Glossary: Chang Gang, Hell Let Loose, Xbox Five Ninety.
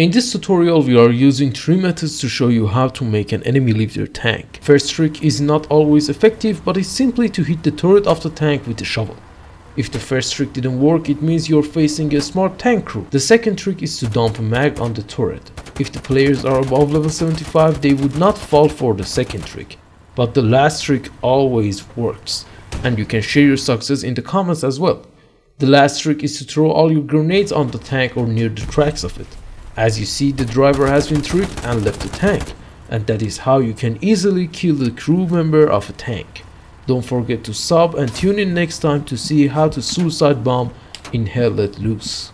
In this tutorial we are using 3 methods to show you how to make an enemy leave their tank. First trick is not always effective, but is simply to hit the turret of the tank with the shovel. If the first trick didn't work, it means you're facing a smart tank crew. The second trick is to dump a mag on the turret. If the players are above level 75, they would not fall for the second trick. But the last trick always works, and you can share your success in the comments as well. The last trick is to throw all your grenades on the tank or near the tracks of it. As you see, the driver has been tricked and left the tank, and that is how you can easily kill the crew member of a tank. Don't forget to sub and tune in next time to see how to suicide bomb in Hell Let Loose.